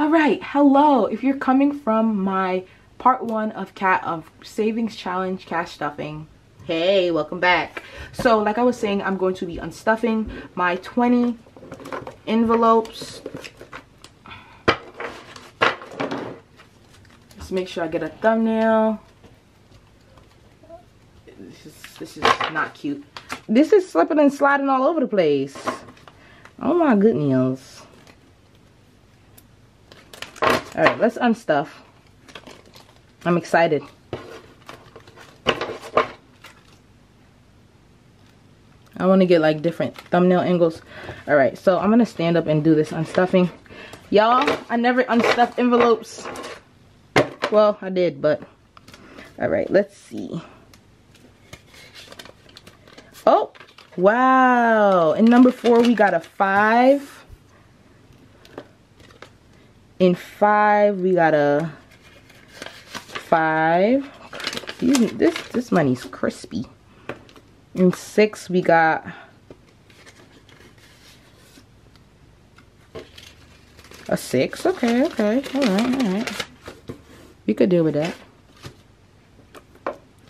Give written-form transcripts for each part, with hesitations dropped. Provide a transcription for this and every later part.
All right, hello. If you're coming from my part one of savings challenge cash stuffing, hey, welcome back. So like I was saying, I'm going to be unstuffing my 20 envelopes. Just make sure I get a thumbnail. This is not cute. This is slipping and sliding all over the place. Oh my goodness. All right, let's unstuff. I'm excited. I want to get like different thumbnail angles. All right, so I'm gonna stand up and do this unstuffing. Y'all, I never unstuffed envelopes. Well, I did, but all right, let's see. Oh, wow. In number 4, we got a 5. In 5, we got a 5. This money's crispy. In 6, we got a 6. Okay. All right. We could deal with that.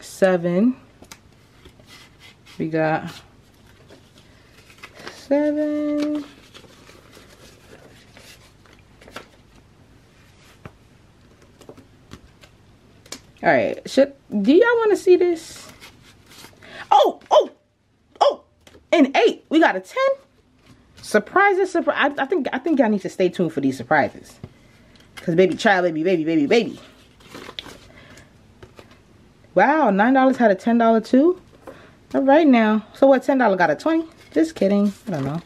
7. We got 7. 7. All right, do y'all want to see this? Oh, and 8, we got a 10. Surprises. I think y'all need to stay tuned for these surprises, because baby. Wow, $9 had a $10 too. All right now. So what, $10 got a 20? Just kidding. I don't know.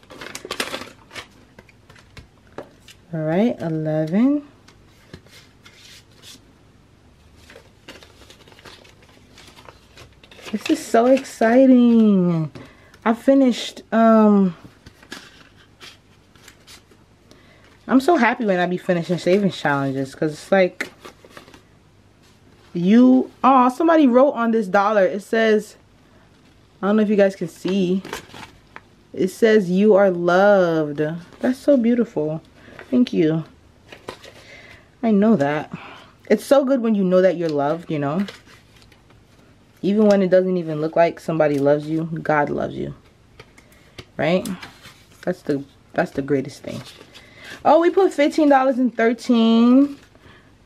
All right, 11. 11. This is so exciting. I finished, I'm so happy when I be finishing savings challenges, because it's like somebody wrote on this dollar. It says, I don't know if you guys can see, it says, "You are loved." That's so beautiful. Thank you. I know that. It's so good when you know that you're loved, you know. Even when it doesn't even look like somebody loves you, God loves you. Right? That's the greatest thing. Oh, we put $15.13.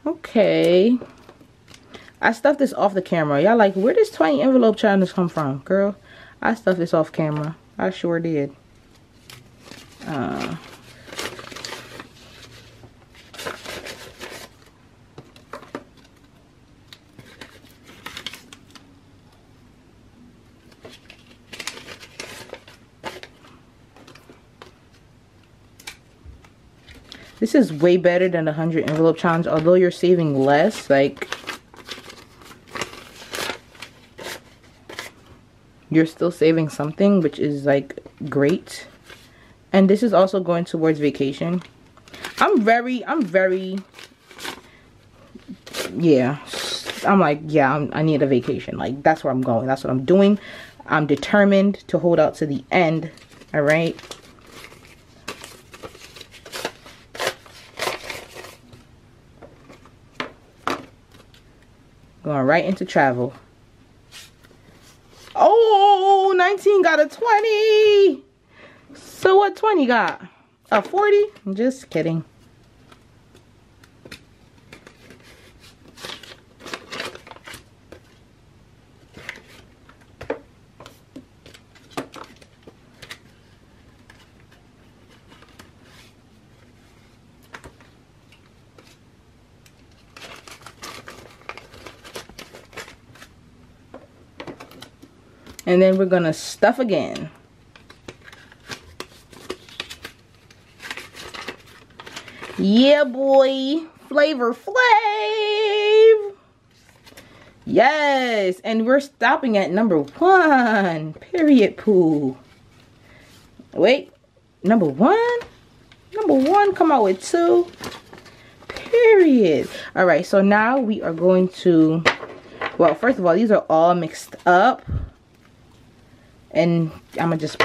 Okay. I stuffed this off the camera. Y'all like, where does 20 envelope challenge come from? Girl, I stuffed this off camera. I sure did. This is way better than the 100 envelope challenge, although you're saving less. Like, you're still saving something, which is like great. And this is also going towards vacation. I need a vacation. Like, that's where I'm going. That's what I'm doing. I'm determined to hold out to the end. All right. Going right into travel. Oh, 19 got a 20. So what, 20 got a 40? I'm just kidding. And then we're gonna stuff again. Yeah, boy. Flavor Flav. Yes. And we're stopping at number 1. Period Pooh. Wait. Number 1? Number 1 come out with 2. Period. All right. So now we are going to... Well, first of all, these are all mixed up. And I'ma just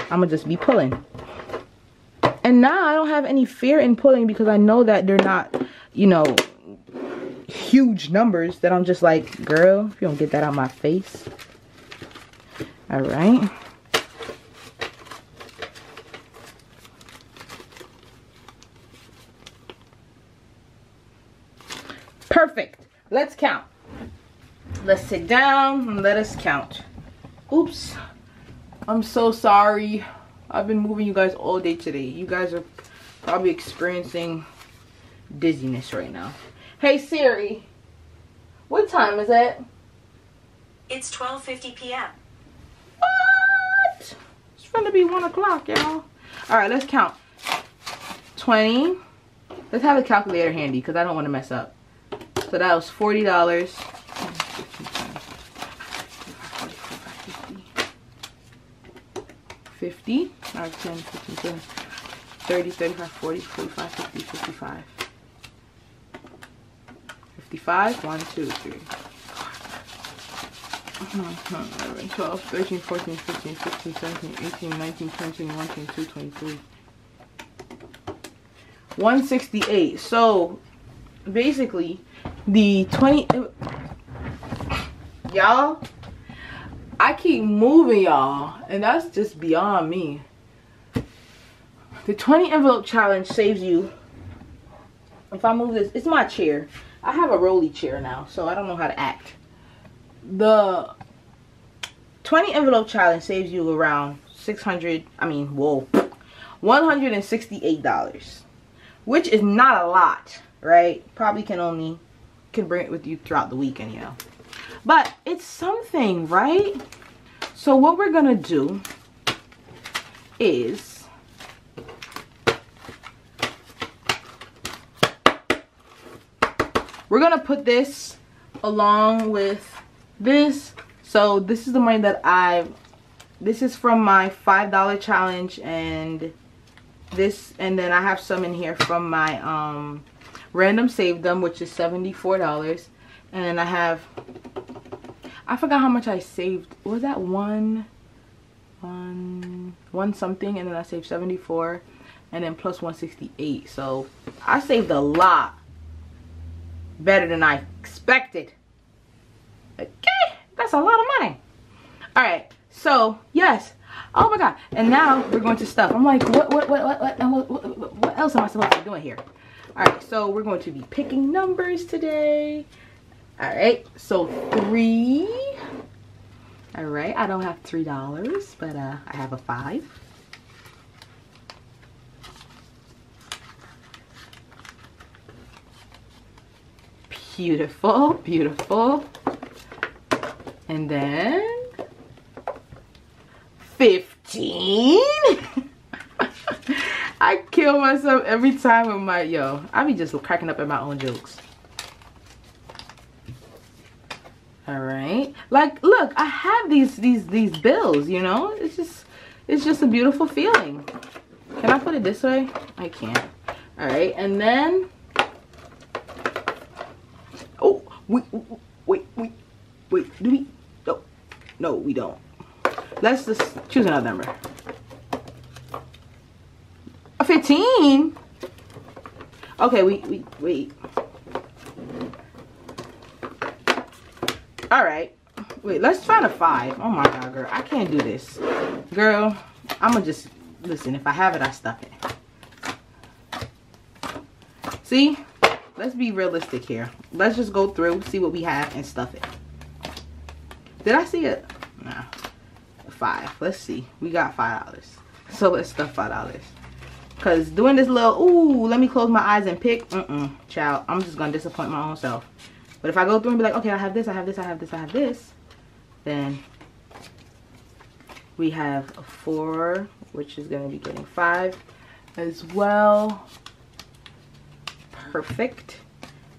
be pulling. And now I don't have any fear in pulling, because I know that they're not you know, huge numbers that I'm just like, girl, if you don't get that out my face. All right. Perfect. Let's count. Let's sit down and let us count. Oops. I'm so sorry. I've been moving you guys all day today. You guys are probably experiencing dizziness right now. Hey Siri, what time is it? It's 12:50 p.m. What? It's gonna be 1 o'clock, y'all. All right, let's count. 20. Let's have a calculator handy because I don't want to mess up. So that was $40. $50, 10, 15, 20, 30, 35, 40, 45, 50, 55. 55, 1, 2, 3. 11, 12, 13, 14, 15, 16, 17, 18, 19, 20, 21, 22, 23. 168. So basically, the 20. Y'all, I keep moving, y'all, and that's just beyond me. The 20 envelope challenge saves you. If I move this, it's my chair. I have a rolly chair now, so I don't know how to act. The 20 envelope challenge saves you around $168, which is not a lot, right? Probably can bring it with you throughout the weekend, you know. But it's something, right? So what we're gonna do is, we're going to put this along with this. So this is the money that this is from my $5 challenge, and this, and then I have some in here from my random save them, which is $74. And then I forgot how much I saved. Was that one something? And then I saved 74 and then plus 168. So I saved a lot. Better than I expected. Okay, that's a lot of money. All right, so yes, oh my god. And now we're going to stuff. I'm like, what else am I supposed to be doing here? All right, so we're going to be picking numbers today. All right, so 3. All right, I don't have $3, but I have a 5. Beautiful, beautiful. And then 15. I kill myself every time with my, yo, I be just cracking up at my own jokes. All right, like, look, I have these bills, you know. It's just a beautiful feeling. Can I put it this way? I can't. All right, and then Wait, do we? No, we don't. Let's just choose another number. 15? Okay, wait. All right. Wait, let's try the 5. Oh my God, girl. I can't do this. Girl, I'm gonna just, listen, if I have it, I stuff it. See? Let's be realistic here. Let's just go through, see what we have, and stuff it. Did I see it? Nah. 5. Let's see. We got $5. So let's stuff $5. Because doing this little, ooh, let me close my eyes and pick. Child, I'm just going to disappoint my own self. But if I go through and be like, okay, I have this, I have this, I have this, I have this. Then we have a 4, which is going to be getting 5 as well. Perfect.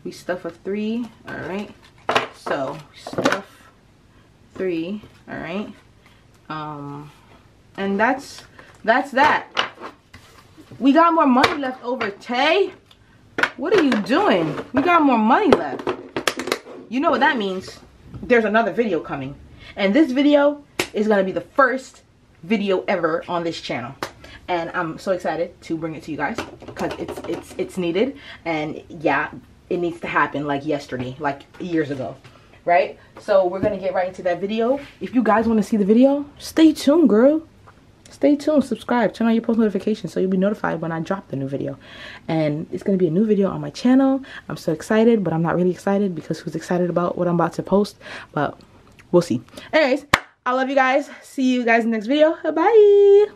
We stuff a 3. All right, so stuff 3. All right, and that's that. We got more money left over. Tay, what are you doing? We got more money left. You know what that means. There's another video coming, and this video is going to be the first video ever on this channel. and I'm so excited to bring it to you guys because it's needed, and yeah, it needs to happen like yesterday, like years ago, right? So we're gonna get right into that video. If you guys want to see the video, stay tuned, girl. Stay tuned, subscribe, turn on your post notifications so you'll be notified when I drop the new video. And it's going to be a new video on my channel. I'm so excited, but I'm not really excited because who's excited about what I'm about to post? But we'll see. Anyways, I love you guys. See you guys in the next video. Bye.